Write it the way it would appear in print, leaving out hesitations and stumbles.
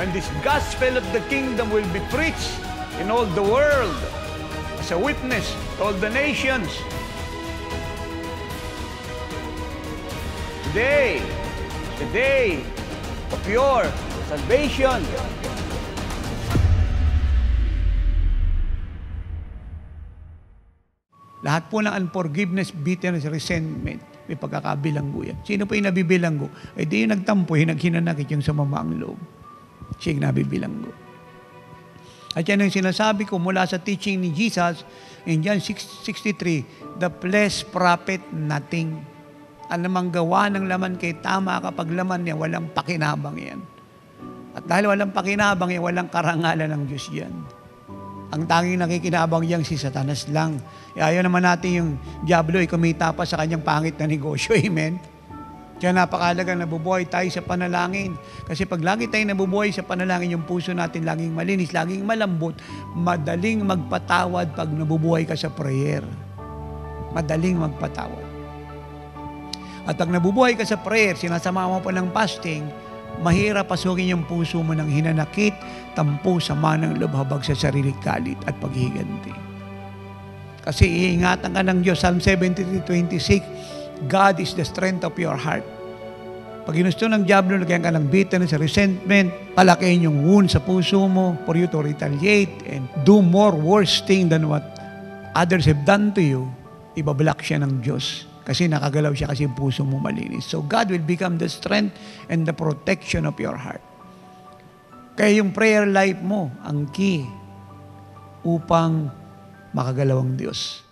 And this gospel of the kingdom will be preached in all the world as a witness to all the nations. Today, the day of your salvation. Lahat po ng unforgiveness, bitterness, resentment, may pagkakabilanggo yan. Sino po yung nabibilanggo? Eh di yung nagtampo, hinanakit yung sa mamaang loob. Siya yung nabibilanggo. At yan ang sinasabi ko mula sa teaching ni Jesus in John 6:63, the flesh profit nothing. Ang namang gawa ng laman kay tama kapag laman niya, walang pakinabang yan. At dahil walang pakinabang yan, walang karangalan ng Diyos yan. Ang tanging nakikinabang yan si Satanas lang. Ayaw naman natin yung Diablo ay kumita pa sa kanyang pangit na negosyo. Amen? Kaya napakalagang nabubuhay tayo sa panalangin. Kasi pag lagi tayo nabubuhay sa panalangin, yung puso natin laging malinis, laging malambot, madaling magpatawad pag nabubuhay ka sa prayer. Madaling magpatawad. At pag nabubuhay ka sa prayer, sinasama mo pa ng fasting, mahirap pasukin yung puso mo ng hinanakit, tampo, sama ng loob, habag sa sarili, galit at paghihiganti. Kasi iingatan ka ng Diyos. Psalm 73:26, God is the strength of your heart. Pag ginusto ng Diablo, lagyan ka ng bitterness, resentment, palakihin yung wound sa puso mo for you to retaliate and do more worse thing than what others have done to you, ibablock siya ng Diyos. Kasi nakagalaw siya kasi puso mo malinis. So God will become the strength and the protection of your heart. Kaya yung prayer life mo, ang key upang makagalawang Diyos.